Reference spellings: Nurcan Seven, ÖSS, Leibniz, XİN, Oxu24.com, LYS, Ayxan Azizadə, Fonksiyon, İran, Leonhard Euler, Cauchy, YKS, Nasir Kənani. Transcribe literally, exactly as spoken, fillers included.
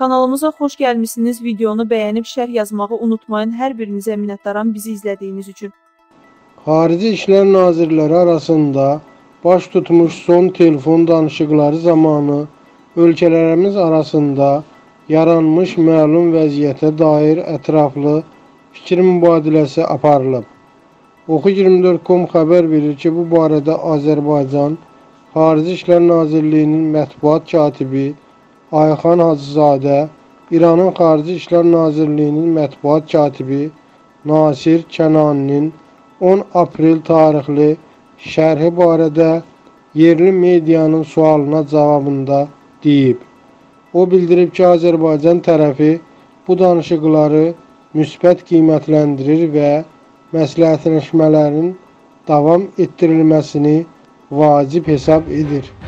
Kanalımıza hoş gelmişsiniz. Videonu beğenip şərh yazmağı unutmayın. Her birinize minnətdaram bizi izlediğiniz için. Xarici İşlər Nazirləri arasında baş tutmuş son telefon danışıqları zamanı ölkələrimiz arasında yaranmış məlum vəziyyətə dair ətraflı fikir mübadiləsi aparılıb. Oxu iyirmi dörd nöqtə com xəbər verir ki, bu barədə Azərbaycan Xarici İşlər Nazirliyinin mətbuat katibi Ayxan Azizadə, İranın Xarici İşlər Nazirliyinin mətbuat katibi Nasir Kənaninin on aprel tarixli şərhi barədə yerli medianın sualına cavabında deyib. O bildirib ki, Azərbaycan tərəfi bu danışıqları müsbət qiymətləndirir və məsləhətləşmələrin davam etdirilməsini vacib hesab edir.